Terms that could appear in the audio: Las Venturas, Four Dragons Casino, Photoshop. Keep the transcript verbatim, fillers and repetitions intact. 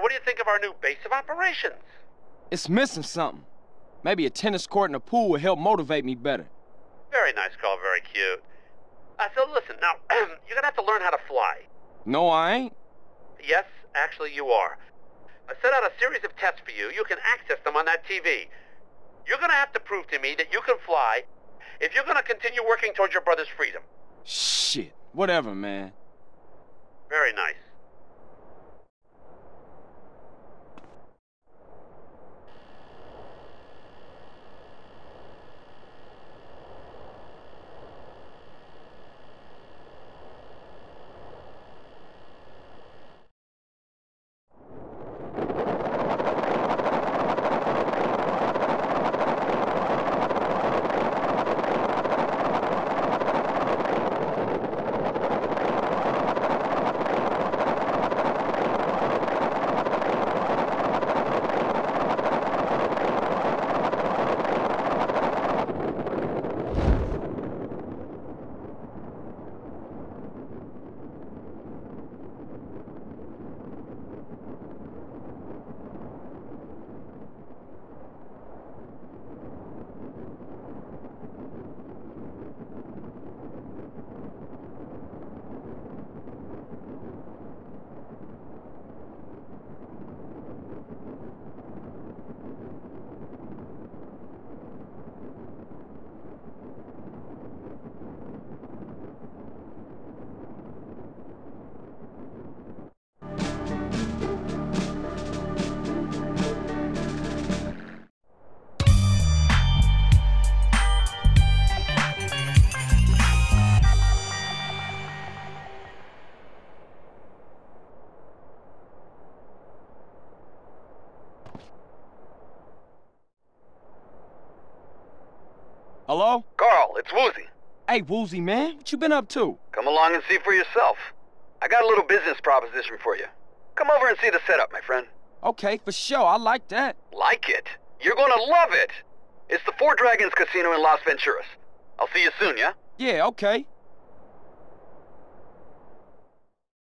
so what do you think of our new base of operations? It's missing something. Maybe a tennis court and a pool would help motivate me better. Very nice call, very cute. Uh, so listen, now, you're gonna have to learn how to fly. No, I ain't. Yes, actually you are. I set out a series of tests for you. You can access them on that T V. You're gonna have to prove to me that you can fly if you're gonna continue working towards your brother's freedom. Shit, whatever, man. Very nice. Hello? Carl, it's Woozy. Hey, Woozy, man. What you been up to? Come along and see for yourself. I got a little business proposition for you. Come over and see the setup, my friend. Okay, for sure. I like that. Like it? You're gonna love it. It's the Four Dragons Casino in Las Venturas. I'll see you soon, yeah? Yeah, okay.